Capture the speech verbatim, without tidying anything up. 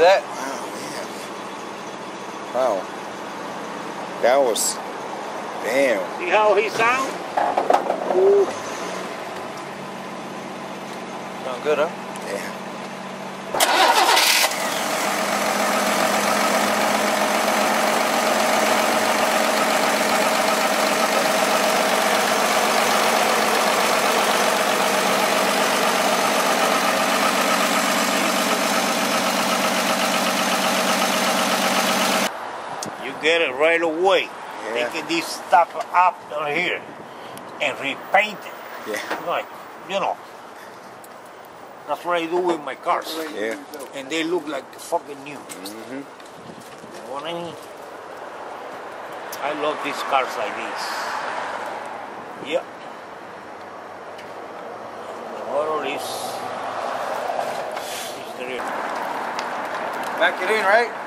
that? Oh, man. Wow. That was... Damn. See how he sound? Ooh. Sound good, huh? Yeah. Get it right away. Yeah. They get this stuff up down here and repaint it. Yeah. Like, you know, that's what I do with my cars. Yeah. And they look like fucking new. Mm-hmm. You know what I mean? I love these cars like this. Yeah. The model is... is the real. Back it in, right?